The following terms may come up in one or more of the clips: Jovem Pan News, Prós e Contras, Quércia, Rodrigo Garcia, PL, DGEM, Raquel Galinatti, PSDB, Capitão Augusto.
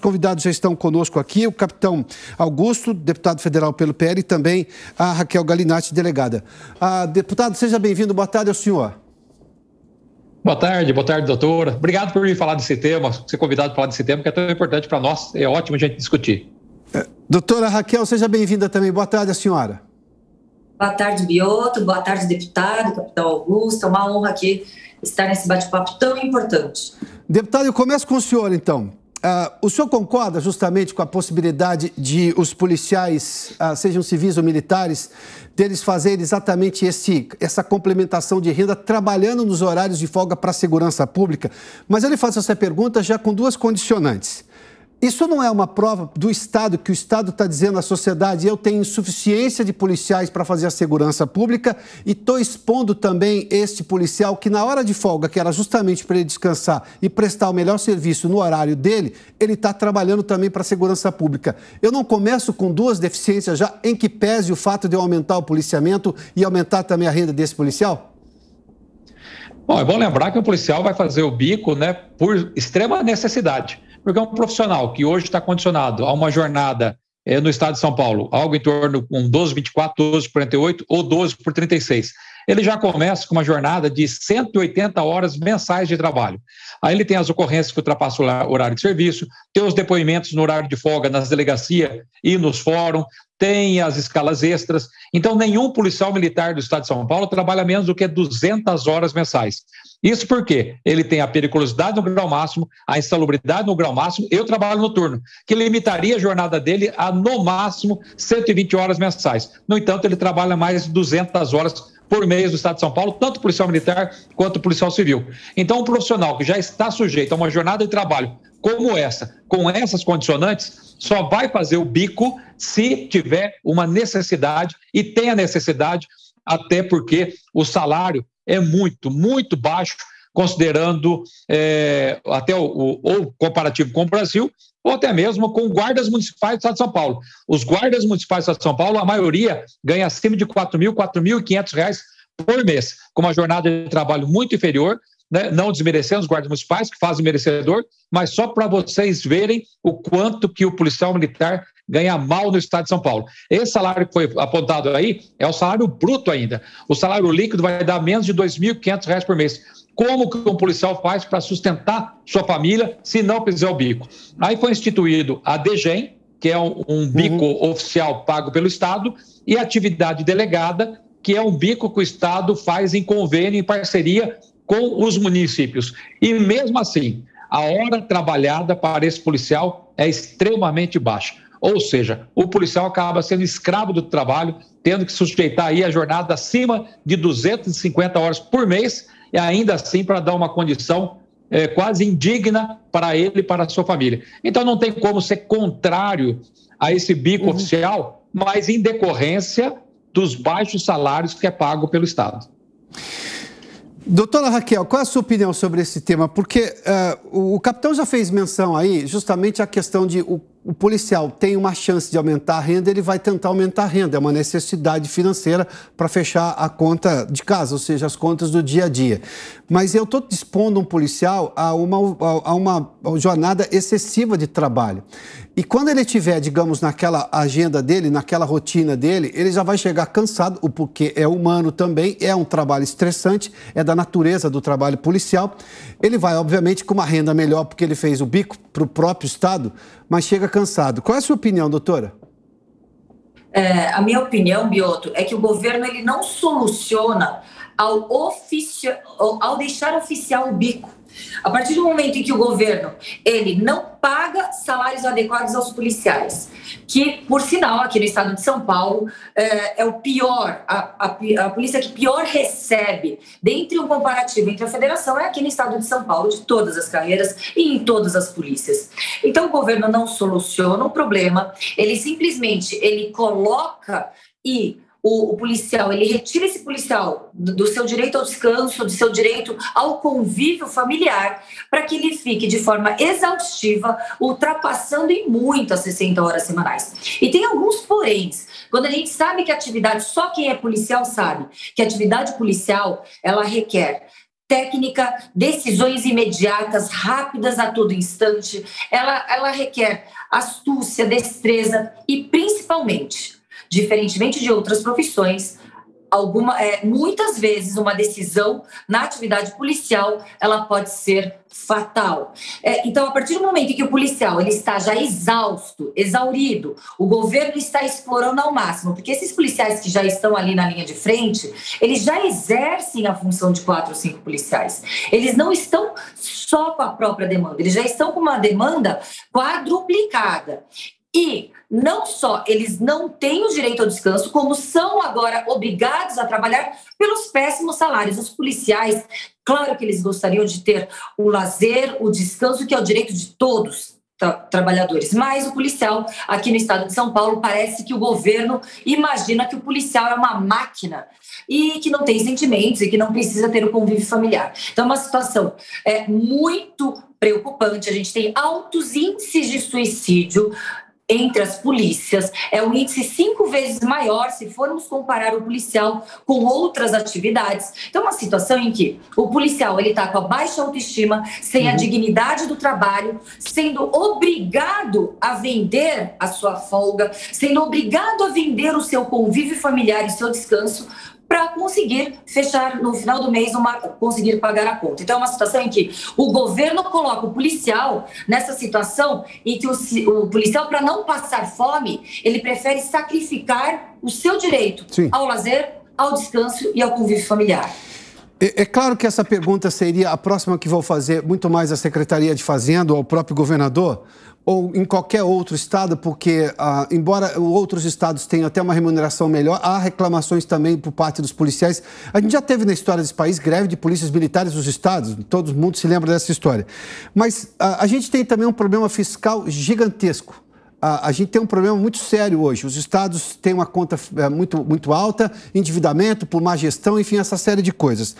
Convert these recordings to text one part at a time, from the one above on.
nossos convidados já estão conosco aqui, o capitão Augusto, deputado federal pelo PL, e também a Raquel Galinatti, delegada. Deputado, seja bem-vindo, boa tarde ao senhor. Boa tarde, doutora. Obrigado por me falar desse tema, ser convidado para falar desse tema, que é tão importante para nós, é ótimo a gente discutir. Doutora Raquel, seja bem-vinda também, boa tarde à senhora. Boa tarde, Bioto, boa tarde, deputado, capitão Augusto, é uma honra aqui estar nesse bate-papo tão importante. Deputado, eu começo com o senhor, então. O senhor concorda justamente com a possibilidade de os policiais, sejam civis ou militares, deles fazerem exatamente essa complementação de renda, trabalhando nos horários de folga para a segurança pública? Mas eu lhe faço essa pergunta já com duas condicionantes. Isso não é uma prova do Estado, que o Estado está dizendo à sociedade: eu tenho insuficiência de policiais para fazer a segurança pública e estou expondo também este policial que, na hora de folga, que era justamente para ele descansar e prestar o melhor serviço no horário dele, ele está trabalhando também para a segurança pública. Eu não começo com duas deficiências já, em que pese o fato de eu aumentar o policiamento e aumentar também a renda desse policial? Bom, é bom lembrar que o policial vai fazer o bico, né, por extrema necessidade, porque é um profissional que hoje está condicionado a uma jornada no estado de São Paulo, algo em torno com 12/24, 12/48 ou 12/36. Ele já começa com uma jornada de 180 horas mensais de trabalho. Aí ele tem as ocorrências que ultrapassam o horário de serviço, tem os depoimentos no horário de folga nas delegacias e nos fóruns, tem as escalas extras. Então, nenhum policial militar do estado de São Paulo trabalha menos do que 200 horas mensais. Isso porque ele tem a periculosidade no grau máximo, a insalubridade no grau máximo e o trabalho noturno, que limitaria a jornada dele a, no máximo, 120 horas mensais. No entanto, ele trabalha mais de 200 horas por mês do estado de São Paulo, tanto o policial militar quanto o policial civil. Então, um profissional que já está sujeito a uma jornada de trabalho como essa, com essas condicionantes, só vai fazer o bico se tiver uma necessidade, e tem a necessidade, até porque o salário é muito baixo, considerando até o comparativo com o Brasil, ou até mesmo com guardas municipais do estado de São Paulo. Os guardas municipais do estado de São Paulo, a maioria ganha acima de R$ 4.000, R$ 4.500 por mês, com uma jornada de trabalho muito inferior, né? Não desmerecendo os guardas municipais, que fazem merecedor, mas só para vocês verem o quanto que o policial militar ganha mal no estado de São Paulo. Esse salário que foi apontado aí é o salário bruto ainda. O salário líquido vai dar menos de R$ 2.500 por mês. Como que um policial faz para sustentar sua família se não fizer o bico? Aí foi instituído a DGEM, que é um bico oficial pago pelo Estado, e a atividade delegada, que é um bico que o Estado faz em convênio, em parceria com os municípios. E mesmo assim, a hora trabalhada para esse policial é extremamente baixa. Ou seja, o policial acaba sendo escravo do trabalho, tendo que sujeitar aí a jornada acima de 250 horas por mês, e ainda assim para dar uma condição quase indigna para ele e para a sua família. Então não tem como ser contrário a esse bico oficial, mas em decorrência dos baixos salários que é pago pelo Estado. Doutora Raquel, qual é a sua opinião sobre esse tema? Porque o capitão já fez menção aí justamente à questão de o policial tem uma chance de aumentar a renda, ele vai tentar aumentar a renda, é uma necessidade financeira para fechar a conta de casa, ou seja, as contas do dia a dia. Mas eu estou dispondo um policial a uma jornada excessiva de trabalho. E quando ele tiver, digamos, naquela agenda dele, naquela rotina dele, ele já vai chegar cansado, porque é humano também, é um trabalho estressante, é da natureza do trabalho policial. Ele vai, obviamente, com uma renda melhor, porque ele fez o bico para o próprio Estado, mas chega cansado. Qual é a sua opinião, doutora? A minha opinião, Bioto, é que o governo ele não soluciona ao deixar oficial o bico. A partir do momento em que o governo ele não paga salários adequados aos policiais, que, por sinal, aqui no estado de São Paulo, é o pior, a polícia que pior recebe, dentre um comparativo entre a federação, é aqui no estado de São Paulo, de todas as carreiras e em todas as polícias. Então, o governo não soluciona o problema, ele simplesmente coloca e... O policial, ele retira esse policial do seu direito ao descanso, do seu direito ao convívio familiar, para que ele fique de forma exaustiva, ultrapassando em muito as 60 horas semanais. E tem alguns poréns. Quando a gente sabe que a atividade, só quem é policial sabe, que a atividade policial, ela requer técnica, decisões imediatas, rápidas a todo instante. Ela requer astúcia, destreza e, principalmente, diferentemente de outras profissões, muitas vezes uma decisão na atividade policial ela pode ser fatal. Então, a partir do momento em que o policial ele está já exausto, exaurido, o governo está explorando ao máximo, porque esses policiais que já estão ali na linha de frente, eles já exercem a função de 4 ou 5 policiais. Eles não estão só com a própria demanda, eles já estão com uma demanda quadruplicada. E não só eles não têm o direito ao descanso, como são agora obrigados a trabalhar pelos péssimos salários. Os policiais, claro que eles gostariam de ter o lazer, o descanso, que é o direito de todos trabalhadores. Mas o policial, aqui no estado de São Paulo, parece que o governo imagina que o policial é uma máquina e que não tem sentimentos e que não precisa ter o convívio familiar. Então, é uma situação muito preocupante. A gente tem altos índices de suicídio entre as polícias, é um índice 5 vezes maior se formos comparar o policial com outras atividades. Então, uma situação em que o policial ele está com a baixa autoestima, sem a dignidade do trabalho, sendo obrigado a vender a sua folga, sendo obrigado a vender o seu convívio familiar e seu descanso, para conseguir fechar no final do mês, conseguir pagar a conta. Então é uma situação em que o governo coloca o policial nessa situação em que o policial, para não passar fome, ele prefere sacrificar o seu direito ao lazer, ao descanso e ao convívio familiar. É claro que essa pergunta seria a próxima que vou fazer muito mais à Secretaria de Fazenda ou ao próprio governador, ou em qualquer outro estado, porque, embora outros estados tenham até uma remuneração melhor, há reclamações também por parte dos policiais. A gente já teve na história desse país greve de polícias militares dos estados, todo mundo se lembra dessa história. Mas a gente tem também um problema fiscal gigantesco. A gente tem um problema muito sério hoje. Os estados têm uma conta muito alta, endividamento por má gestão, enfim, essa série de coisas.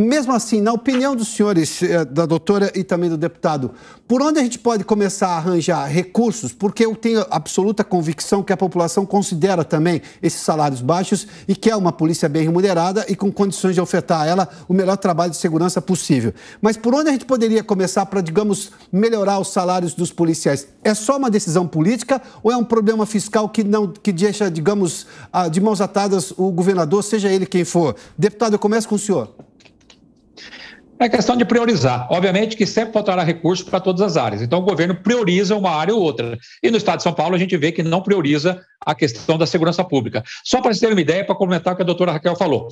Mesmo assim, na opinião dos senhores, da doutora e também do deputado, por onde a gente pode começar a arranjar recursos? Porque eu tenho absoluta convicção que a população considera também esses salários baixos e quer uma polícia bem remunerada e com condições de ofertar a ela o melhor trabalho de segurança possível. Mas por onde a gente poderia começar para, digamos, melhorar os salários dos policiais? É só uma decisão política ou é um problema fiscal que deixa, digamos, de mãos atadas o governador, seja ele quem for? Deputado, eu começo com o senhor. É questão de priorizar. Obviamente que sempre faltará recurso para todas as áreas. Então, o governo prioriza uma área ou outra. E no estado de São Paulo, a gente vê que não prioriza a questão da segurança pública. Só para vocês terem uma ideia, para complementar o que a doutora Raquel falou.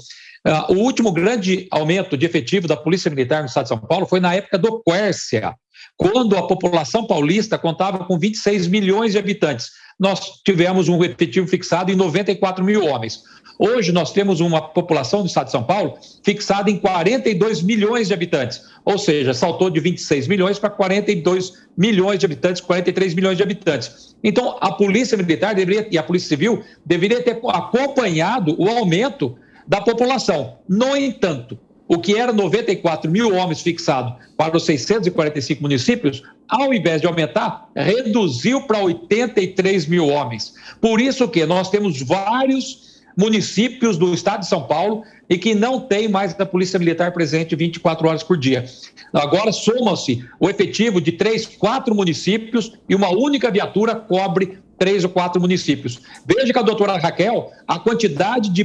O último grande aumento de efetivo da Polícia Militar no estado de São Paulo foi na época do Quércia, quando a população paulista contava com 26 milhões de habitantes. Nós tivemos um efetivo fixado em 94 mil homens. Hoje nós temos uma população do estado de São Paulo fixada em 42 milhões de habitantes, ou seja, saltou de 26 milhões para 42 milhões de habitantes, 43 milhões de habitantes. Então, a Polícia Militar e a Polícia Civil deveria ter acompanhado o aumento da população. No entanto, o que era 94 mil homens fixado para os 645 municípios, ao invés de aumentar, reduziu para 83 mil homens. Por isso que nós temos vários municípios do estado de São Paulo e que não tem mais a Polícia Militar presente 24 horas por dia. Agora soma-se o efetivo de 3, 4 municípios e uma única viatura cobre 3 ou 4 municípios. Veja que a doutora Raquel, a quantidade de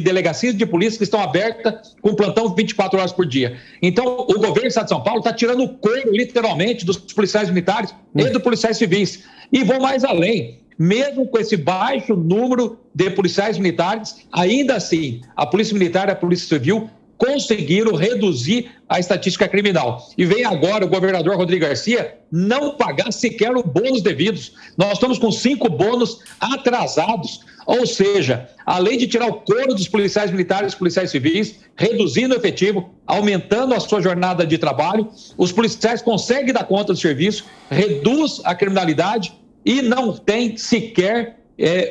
delegacias de polícia que estão abertas com plantão 24 horas por dia. Então, o governo do estado de São Paulo está tirando o couro, literalmente, dos policiais militares e dos policiais civis. E vou mais além. Mesmo com esse baixo número de policiais militares, ainda assim, a Polícia Militar e a Polícia Civil conseguiram reduzir a estatística criminal. E vem agora o governador Rodrigo Garcia não pagar sequer os bônus devidos. Nós estamos com 5 bônus atrasados, ou seja, além de tirar o couro dos policiais militares e dos policiais civis, reduzindo o efetivo, aumentando a sua jornada de trabalho, os policiais conseguem dar conta do serviço, reduz a criminalidade, e não tem sequer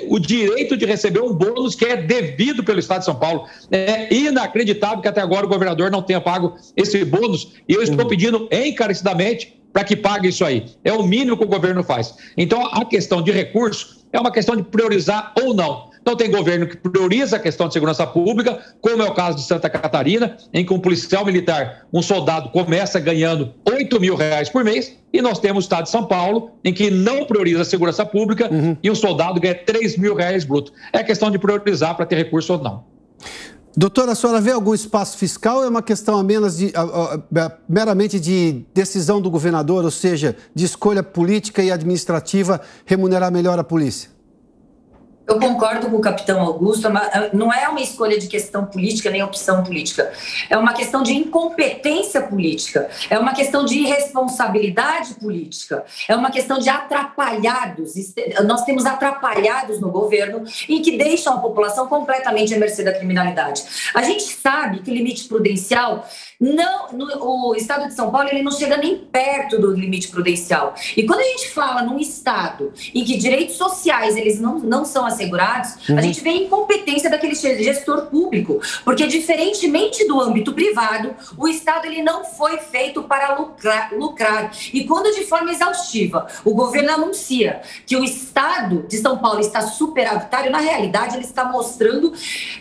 o direito de receber um bônus que é devido pelo estado de São Paulo. É inacreditável que até agora o governador não tenha pago esse bônus e eu estou pedindo encarecidamente para que pague isso aí. É o mínimo que o governo faz. Então, a questão de recurso é uma questão de priorizar ou não. Então tem governo que prioriza a questão de segurança pública, como é o caso de Santa Catarina, em que um policial militar, um soldado, começa ganhando R$8 mil por mês, e nós temos o estado de São Paulo, em que não prioriza a segurança pública e um soldado ganha R$3 mil bruto. É questão de priorizar para ter recurso ou não. Doutora, a senhora vê algum espaço fiscal ou é uma questão apenas meramente de decisão do governador, ou seja, de escolha política e administrativa, remunerar melhor a polícia? Eu concordo com o capitão Augusto, não é uma escolha de questão política nem opção política, é uma questão de incompetência política, é uma questão de irresponsabilidade política, é uma questão de atrapalhados. Nós temos atrapalhados no governo em que deixam a população completamente à mercê da criminalidade. A gente sabe que o limite prudencial, o estado de São Paulo ele não chega nem perto do limite prudencial. E quando a gente fala num estado em que direitos sociais eles não são assegurados, a gente vê a incompetência daquele gestor público, porque diferentemente do âmbito privado, o Estado ele não foi feito para lucrar. E quando de forma exaustiva o governo anuncia que o Estado de São Paulo está superavitário, na realidade ele está mostrando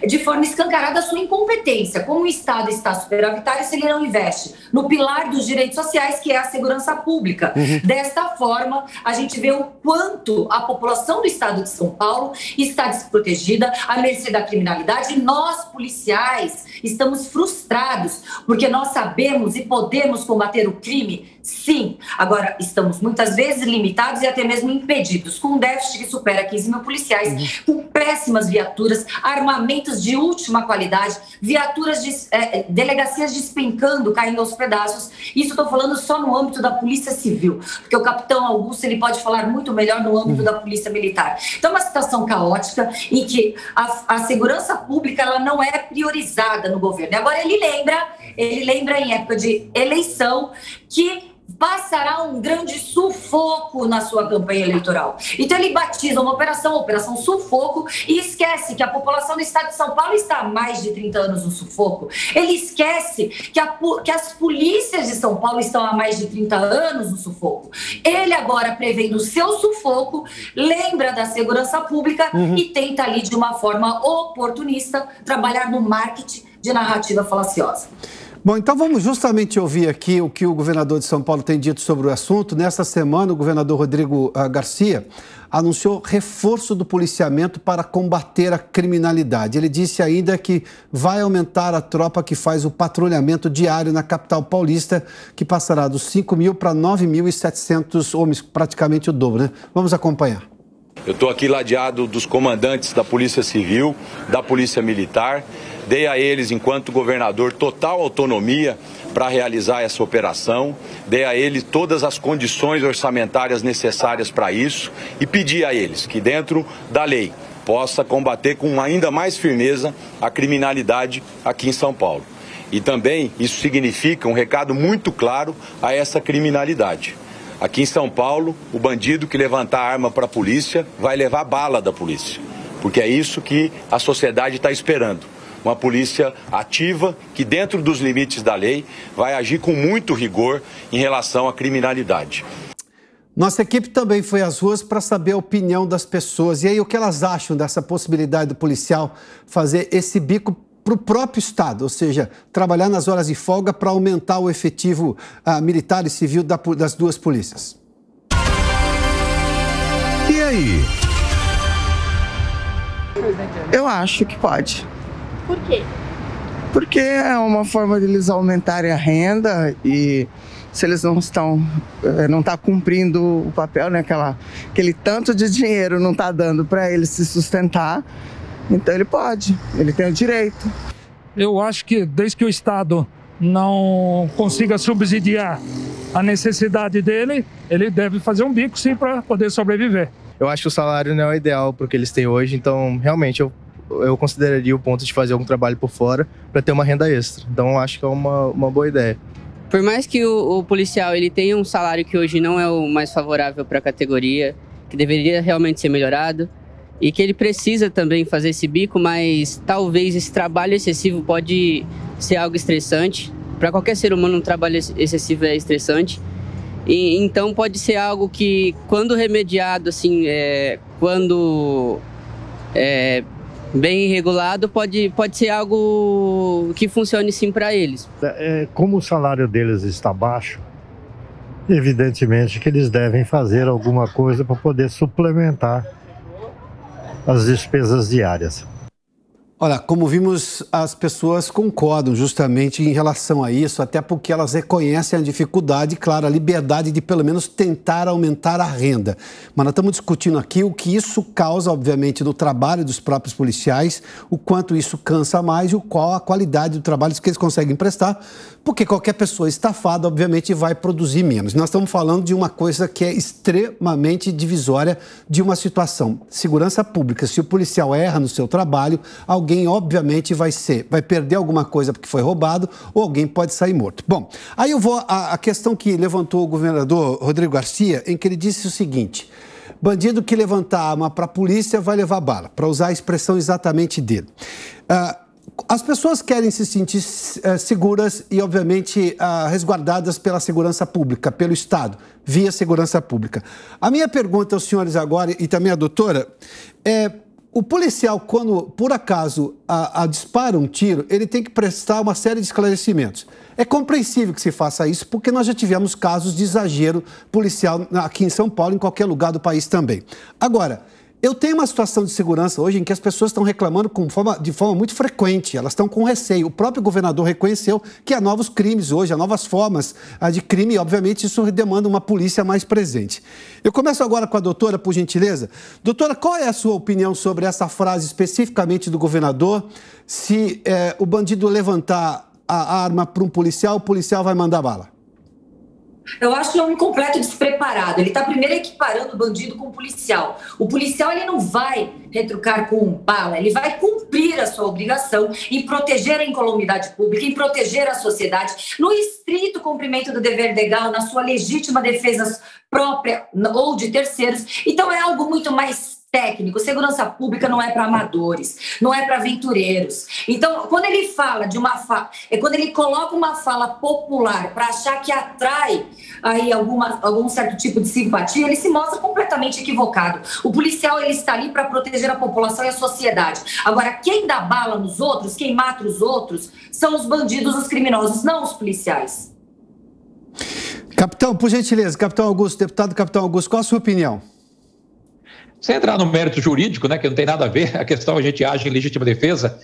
de forma escancarada a sua incompetência. Como o Estado está superavitário se ele não investe no pilar dos direitos sociais, que é a segurança pública. Desta forma, a gente vê o quanto a população do Estado de São Paulo está desprotegida, à mercê da criminalidade, e nós, policiais, estamos frustrados, porque nós sabemos e podemos combater o crime, sim. Agora, estamos muitas vezes limitados e até mesmo impedidos, com um déficit que supera 15 mil policiais, com péssimas viaturas, armamentos de última qualidade, viaturas, delegacias despencando, caindo aos pedaços. Isso estou falando só no âmbito da polícia civil, porque o capitão Augusto ele pode falar muito melhor no âmbito da polícia militar. Então, uma situação caótica em que a segurança pública ela não é priorizada no governo. Agora, ele lembra em época de eleição que passará um grande sufoco na sua campanha eleitoral. Então ele batiza uma operação, Operação Sufoco, e esquece que a população do estado de São Paulo está há mais de 30 anos no sufoco. Ele esquece que as polícias de São Paulo estão há mais de 30 anos no sufoco. Ele agora, prevendo o seu sufoco, lembra da segurança pública e tenta ali, de uma forma oportunista, trabalhar no marketing de narrativa falaciosa. Bom, então vamos justamente ouvir aqui o que o governador de São Paulo tem dito sobre o assunto. Nesta semana, o governador Rodrigo Garcia anunciou reforço do policiamento para combater a criminalidade. Ele disse ainda que vai aumentar a tropa que faz o patrulhamento diário na capital paulista, que passará dos 5 mil para 9.700 homens, praticamente o dobro, né? Vamos acompanhar. Eu estou aqui ladeado dos comandantes da Polícia Civil, da Polícia Militar. Dei a eles, enquanto governador, total autonomia para realizar essa operação. Dei a eles todas as condições orçamentárias necessárias para isso e pedi a eles que, dentro da lei, possa combater com ainda mais firmeza a criminalidade aqui em São Paulo. E também isso significa um recado muito claro a essa criminalidade. Aqui em São Paulo, o bandido que levantar arma para a polícia vai levar bala da polícia, porque é isso que a sociedade está esperando. Uma polícia ativa que, dentro dos limites da lei, vai agir com muito rigor em relação à criminalidade. Nossa equipe também foi às ruas para saber a opinião das pessoas. E aí, o que elas acham dessa possibilidade do policial fazer esse bico para o próprio Estado, ou seja, trabalhar nas horas de folga para aumentar o efetivo militar e civil das duas polícias. E aí? Eu acho que pode. Por quê? Porque é uma forma de eles aumentarem a renda e se eles não tá cumprindo o papel, né, aquele tanto de dinheiro não está dando para eles se sustentar, então ele pode, ele tem o direito. Eu acho que desde que o Estado não consiga subsidiar a necessidade dele, ele deve fazer um bico sim para poder sobreviver. Eu acho que o salário não é o ideal para o que eles têm hoje, então realmente eu consideraria o ponto de fazer algum trabalho por fora para ter uma renda extra. Então eu acho que é uma boa ideia. Por mais que o policial ele tenha um salário que hoje não é o mais favorável para a categoria, que deveria realmente ser melhorado, e que ele precisa também fazer esse bico, mas talvez esse trabalho excessivo pode ser algo estressante. Para qualquer ser humano, um trabalho excessivo é estressante. E então pode ser algo que, quando remediado, assim, quando bem regulado, pode ser algo que funcione sim para eles. Como o salário deles está baixo, evidentemente que eles devem fazer alguma coisa para poder suplementar as despesas diárias. Olha, como vimos, as pessoas concordam justamente em relação a isso, até porque elas reconhecem a dificuldade, claro, a liberdade de pelo menos tentar aumentar a renda. Mas nós estamos discutindo aqui o que isso causa, obviamente, no trabalho dos próprios policiais, o quanto isso cansa mais e qual a qualidade do trabalho que eles conseguem prestar, porque qualquer pessoa estafada, obviamente, vai produzir menos. Nós estamos falando de uma coisa que é extremamente divisória de uma situação. Segurança pública, se o policial erra no seu trabalho, alguém obviamente vai perder alguma coisa porque foi roubado ou alguém pode sair morto. Bom, aí eu vou à questão que levantou o governador Rodrigo Garcia, em que ele disse o seguinte: bandido que levantar arma para a polícia vai levar bala, para usar a expressão exatamente dele. As pessoas querem se sentir seguras e, obviamente, resguardadas pela segurança pública, pelo Estado, via segurança pública. A minha pergunta aos senhores agora e também à doutora é: o policial, quando, por acaso, dispara um tiro, ele tem que prestar uma série de esclarecimentos. É compreensível que se faça isso, porque nós já tivemos casos de exagero policial aqui em São Paulo, em qualquer lugar do país também. Agora, eu tenho uma situação de segurança hoje em que as pessoas estão reclamando de forma muito frequente, elas estão com receio. O próprio governador reconheceu que há novos crimes hoje, há novas formas de crime, e obviamente isso demanda uma polícia mais presente. Eu começo agora com a doutora, por gentileza. Doutora, qual é a sua opinião sobre essa frase especificamente do governador? Se o bandido levantar a arma para um policial, o policial vai mandar bala? Eu acho um completo despreparado. Ele está primeiro equiparando o bandido com o policial. O policial, ele não vai retrucar com bala, ele vai cumprir a sua obrigação em proteger a incolumidade pública, em proteger a sociedade, no estrito cumprimento do dever legal, na sua legítima defesa própria ou de terceiros. Então é algo muito mais técnico. Segurança pública não é para amadores, não é para aventureiros. Então, quando ele fala de uma fala, quando ele coloca uma fala popular para achar que atrai aí algum certo tipo de simpatia, ele se mostra completamente equivocado. O policial, ele está ali para proteger a população e a sociedade. Agora, quem dá bala nos outros, quem mata os outros, são os bandidos, os criminosos, não os policiais. Capitão, por gentileza, Capitão Augusto, deputado Capitão Augusto, qual a sua opinião? Sem entrar no mérito jurídico, né, que não tem nada a ver, a questão a gente age em legítima defesa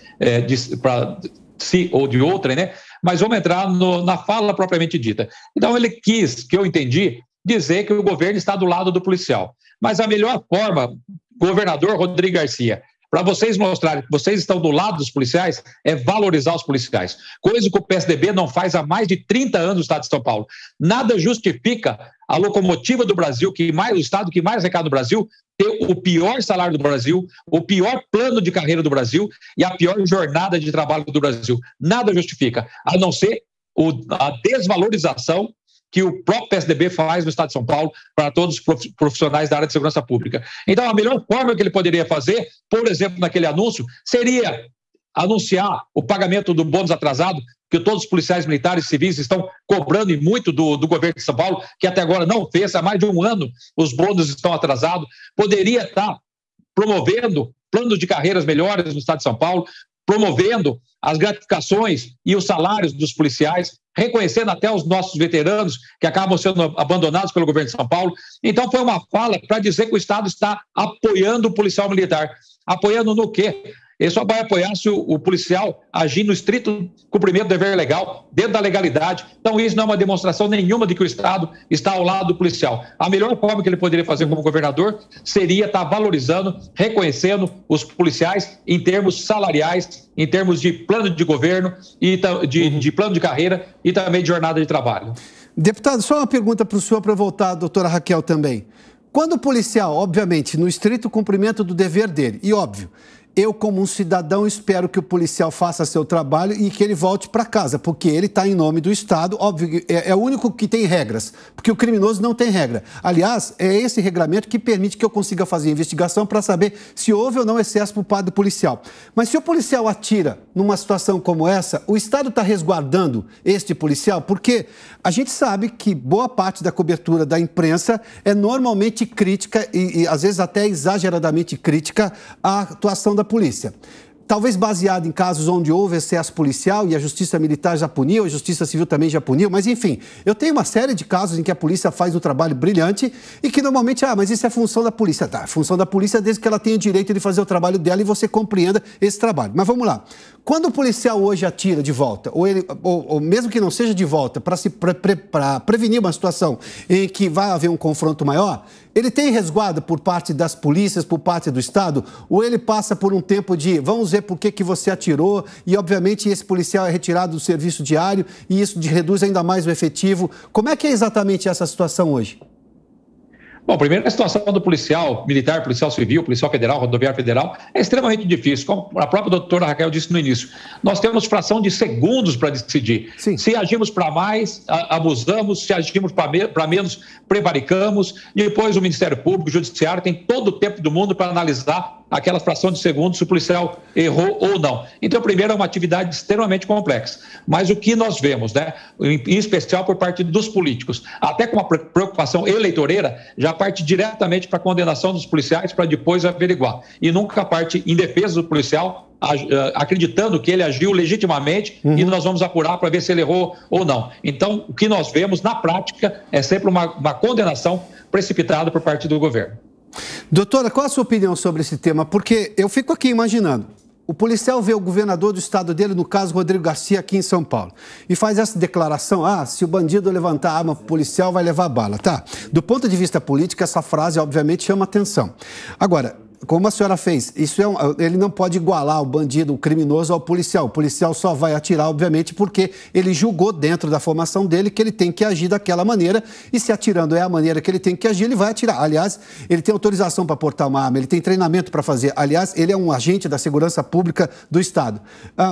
para si ou de outra, né? Mas vamos entrar na fala propriamente dita. Então ele quis, que eu entendi, dizer que o governo está do lado do policial. Mas a melhor forma, governador Rodrigo Garcia, para vocês mostrarem que vocês estão do lado dos policiais, é valorizar os policiais. Coisa que o PSDB não faz há mais de 30 anos no estado de São Paulo. Nada justifica a locomotiva do Brasil, o estado que mais arrecada do Brasil, ter o pior salário do Brasil, o pior plano de carreira do Brasil e a pior jornada de trabalho do Brasil. Nada justifica, a não ser a desvalorização que o próprio PSDB faz no estado de São Paulo para todos os profissionais da área de segurança pública. Então, a melhor forma que ele poderia fazer, por exemplo, naquele anúncio, seria anunciar o pagamento do bônus atrasado, que todos os policiais militares e civis estão cobrando e muito do governo de São Paulo, que até agora não fez, há mais de um ano os bônus estão atrasados. Poderia estar promovendo planos de carreiras melhores no estado de São Paulo, promovendo as gratificações e os salários dos policiais, reconhecendo até os nossos veteranos que acabam sendo abandonados pelo governo de São Paulo. Então foi uma fala para dizer que o Estado está apoiando o policial militar. Apoiando no quê? Ele só vai apoiar se o policial agir no estrito cumprimento do dever legal, dentro da legalidade. Então isso não é uma demonstração nenhuma de que o Estado está ao lado do policial. A melhor forma que ele poderia fazer como governador seria estar valorizando, reconhecendo os policiais em termos salariais, em termos de plano de governo, de plano de carreira e também de jornada de trabalho. Deputado, só uma pergunta para o senhor, para voltar à doutora Raquel também. Quando o policial, obviamente, no estrito cumprimento do dever dele, e óbvio, eu, como um cidadão, espero que o policial faça seu trabalho e que ele volte para casa, porque ele está em nome do Estado. Óbvio, é o único que tem regras, porque o criminoso não tem regra. Aliás, é esse regramento que permite que eu consiga fazer investigação para saber se houve ou não excesso por parte do policial. Mas se o policial atira numa situação como essa, o Estado está resguardando este policial? Porque a gente sabe que boa parte da cobertura da imprensa é normalmente crítica e às vezes até exageradamente crítica à atuação da polícia. Talvez baseado em casos onde houve excesso policial e a justiça militar já puniu, a justiça civil também já puniu, mas enfim, eu tenho uma série de casos em que a polícia faz um trabalho brilhante e que normalmente, mas isso é função da polícia. Tá, função da polícia desde que ela tenha o direito de fazer o trabalho dela e você compreenda esse trabalho. Mas vamos lá. Quando o policial hoje atira de volta, ou mesmo que não seja de volta, para prevenir uma situação em que vai haver um confronto maior, ele tem resguardo por parte das polícias, por parte do Estado, ou ele passa por um tempo de, vamos ver por que você atirou, e obviamente esse policial é retirado do serviço diário e isso reduz ainda mais o efetivo. Como é que é exatamente essa situação hoje? Bom, primeiro, a situação do policial militar, policial civil, policial federal, rodoviário federal, é extremamente difícil. Como a própria doutora Raquel disse no início, nós temos fração de segundos para decidir. Sim. Se agimos para mais, abusamos, se agimos para menos, prevaricamos. E depois o Ministério Público, o Judiciário, tem todo o tempo do mundo para analisar aquela fração de segundos se o policial errou ou não. Então, primeiro, é uma atividade extremamente complexa. Mas o que nós vemos, né, em especial por parte dos políticos, até com uma preocupação eleitoreira, já parte diretamente para a condenação dos policiais para depois averiguar. E nunca parte em defesa do policial, acreditando que ele agiu legitimamente e nós vamos apurar para ver se ele errou ou não. Então, o que nós vemos na prática é sempre uma condenação precipitada por parte do governo. Doutora, qual a sua opinião sobre esse tema? Porque eu fico aqui imaginando, o policial vê o governador do estado dele, no caso Rodrigo Garcia, aqui em São Paulo, e faz essa declaração, se o bandido levantar a arma, o policial vai levar bala, tá? Do ponto de vista político, essa frase obviamente chama atenção. Agora, como a senhora fez, isso ele não pode igualar o bandido, o criminoso ao policial. O policial só vai atirar, obviamente, porque ele julgou dentro da formação dele que ele tem que agir daquela maneira. E se atirando é a maneira que ele tem que agir, ele vai atirar. Aliás, ele tem autorização para portar uma arma, ele tem treinamento para fazer. Aliás, ele é um agente da segurança pública do Estado.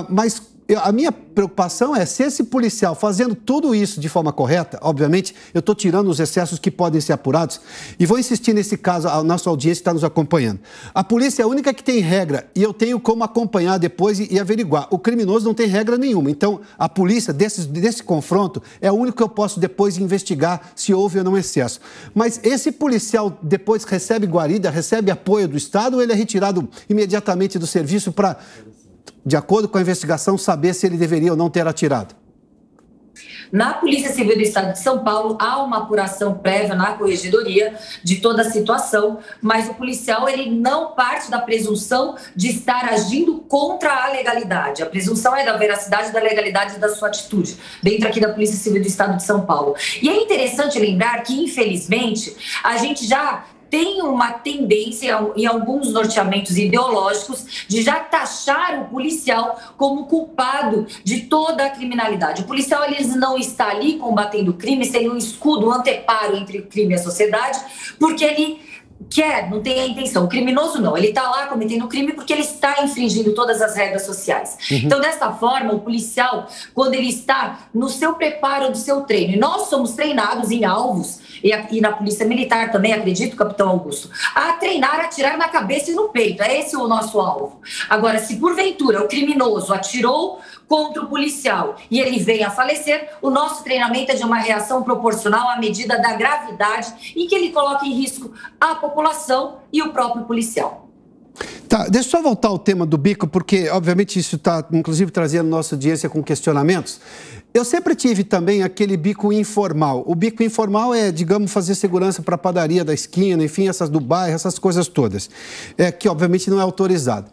Mas a minha preocupação é se esse policial, fazendo tudo isso de forma correta, obviamente, eu estou tirando os excessos que podem ser apurados, e vou insistir nesse caso, a nossa audiência está nos acompanhando. A polícia é a única que tem regra, e eu tenho como acompanhar depois e averiguar. O criminoso não tem regra nenhuma, então a polícia, desse confronto, é o único que eu posso depois investigar se houve ou não excesso. Mas esse policial depois recebe guarida, recebe apoio do Estado, ou ele é retirado imediatamente do serviço para, de acordo com a investigação, saber se ele deveria ou não ter atirado? Na Polícia Civil do Estado de São Paulo, há uma apuração prévia na corregedoria de toda a situação, mas o policial ele não parte da presunção de estar agindo contra a legalidade. A presunção é da veracidade, da legalidade da sua atitude, dentro aqui da Polícia Civil do Estado de São Paulo. E é interessante lembrar que, infelizmente, a gente já tem uma tendência em alguns norteamentos ideológicos de já taxar o policial como culpado de toda a criminalidade. O policial ele não está ali combatendo o crime, sem um escudo, um anteparo entre o crime e a sociedade, porque ele não tem a intenção. O criminoso não, ele está lá cometendo o crime porque ele está infringindo todas as regras sociais. Então, dessa forma, o policial, quando ele está no seu preparo, do seu treino, e nós somos treinados em alvos, e na polícia militar também, acredito, Capitão Augusto, a treinar, a atirar na cabeça e no peito. É esse o nosso alvo. Agora, se porventura o criminoso atirou contra o policial e ele vem a falecer, o nosso treinamento é de uma reação proporcional à medida da gravidade em que ele coloca em risco a população e o próprio policial. Tá, deixa eu só voltar ao tema do bico, porque obviamente isso está, inclusive, trazendo nossa audiência com questionamentos. Eu sempre tive também aquele bico informal. O bico informal é, digamos, fazer segurança para a padaria da esquina, enfim, essas do bairro, essas coisas todas, que obviamente não é autorizado.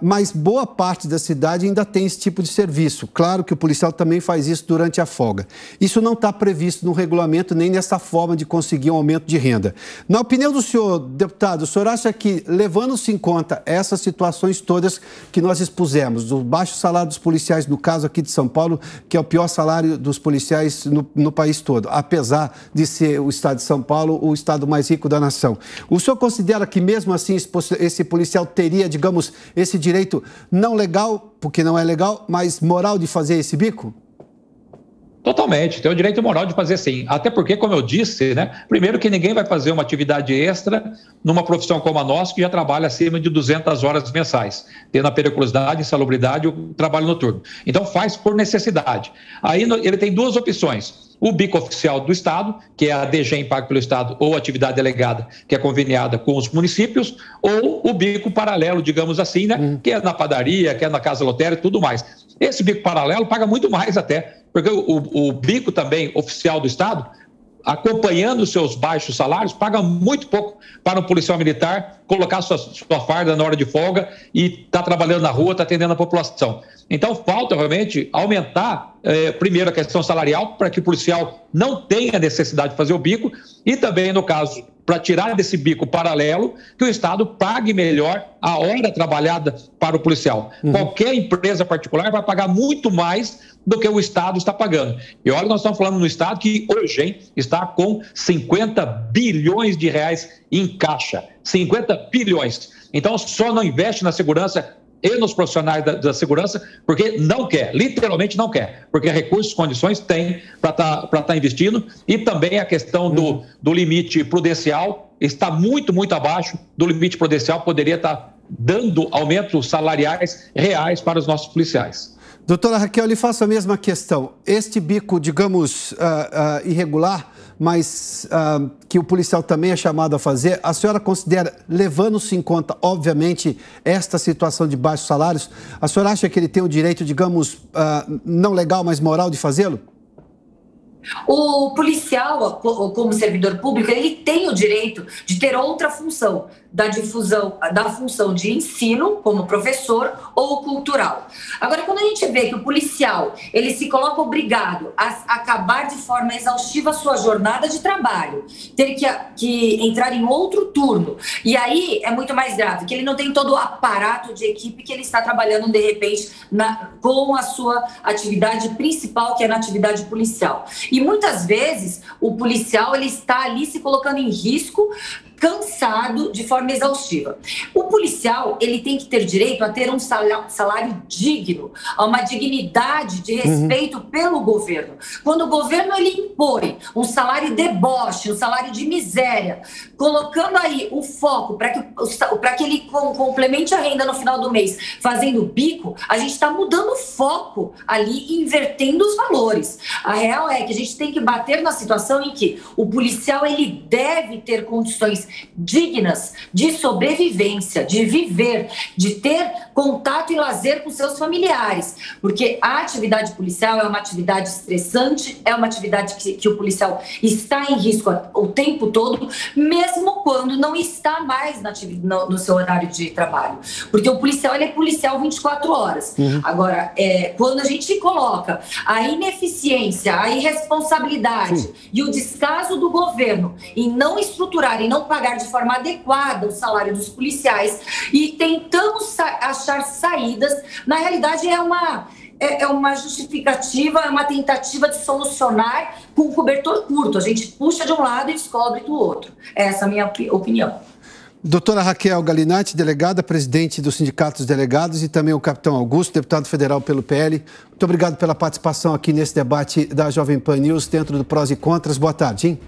Mas boa parte da cidade ainda tem esse tipo de serviço. Claro que o policial também faz isso durante a folga. Isso não está previsto no regulamento nem nessa forma de conseguir um aumento de renda. Na opinião do senhor, deputado, o senhor acha que, levando-se em conta essas situações todas que nós expusemos, o baixo salário dos policiais, no caso aqui de São Paulo, que é o pior salário dos policiais no país todo, apesar de ser o estado de São Paulo o estado mais rico da nação, o senhor considera que mesmo assim esse policial teria, digamos, esse direito não legal, porque não é legal, mas moral de fazer esse bico? Totalmente, tem o direito moral de fazer sim. Até porque, como eu disse, né, primeiro que ninguém vai fazer uma atividade extra numa profissão como a nossa, que já trabalha acima de 200 horas mensais, tendo a periculosidade, insalubridade, o trabalho noturno. Então faz por necessidade. Aí ele tem duas opções. o bico oficial do Estado, que é a DGEM paga pelo Estado, ou atividade delegada, que é conveniada com os municípios, ou o bico paralelo, digamos assim, né? Que é na padaria, que é na casa lotérica e tudo mais. Esse bico paralelo paga muito mais até, porque o bico também oficial do Estado, acompanhando seus baixos salários, paga muito pouco para um policial militar colocar sua farda na hora de folga e tá trabalhando na rua, tá atendendo a população. Então, falta realmente aumentar, primeiro, a questão salarial, para que o policial não tenha necessidade de fazer o bico e também, no caso, para tirar desse bico paralelo, que o Estado pague melhor a hora trabalhada para o policial. Uhum. Qualquer empresa particular vai pagar muito mais do que o Estado está pagando. E olha, nós estamos falando no Estado que hoje, hein, está com 50 bilhões de reais em caixa. 50 bilhões. Então, só não investe na segurança e nos profissionais da segurança, porque não quer, literalmente não quer, porque recursos, condições tem para estar investindo, e também a questão do limite prudencial está muito, muito abaixo do limite prudencial, poderia estar dando aumentos salariais reais para os nossos policiais. Doutora Raquel, lhe faço a mesma questão. Este bico, digamos, irregular, mas que o policial também é chamado a fazer, a senhora considera, levando-se em conta, obviamente, esta situação de baixos salários, a senhora acha que ele tem o direito, digamos, não legal, mas moral de fazê-lo? O policial, como servidor público, ele tem o direito de ter outra função, da função de ensino, como professor, ou cultural. Agora, quando a gente vê que o policial, ele se coloca obrigado a acabar de forma exaustiva a sua jornada de trabalho, ter que entrar em outro turno, e aí é muito mais grave, que ele não tem todo o aparato de equipe que ele está trabalhando, de repente, com a sua atividade principal, que é na atividade policial. E muitas vezes o policial ele está ali se colocando em risco, cansado, de forma exaustiva. O policial ele tem que ter direito a ter um salário digno, a uma dignidade de respeito pelo governo. Quando o governo ele impõe um salário deboche, um salário de miséria, colocando aí o foco para que ele complemente a renda no final do mês, fazendo bico, a gente está mudando o foco ali, invertendo os valores. A real é que a gente tem que bater na situação em que o policial ele deve ter condições dignas de sobrevivência, de viver, de ter contato e lazer com seus familiares, porque a atividade policial é uma atividade estressante, é uma atividade que o policial está em risco o tempo todo, mesmo quando não está mais no seu horário de trabalho, porque o policial ele é policial 24 horas. Agora, quando a gente coloca a ineficiência, a irresponsabilidade e o descaso do governo em não estruturar e não pagar de forma adequada o salário dos policiais e tentamos achar saídas, na realidade é uma justificativa, é uma tentativa de solucionar com um cobertor curto. A gente puxa de um lado e descobre do outro. Essa é a minha opinião. Doutora Raquel Galinatti, delegada, presidente do Sindicato dos Delegados, e também o Capitão Augusto, deputado federal pelo PL. Muito obrigado pela participação aqui nesse debate da Jovem Pan News, dentro do Prós e Contras. Boa tarde, hein?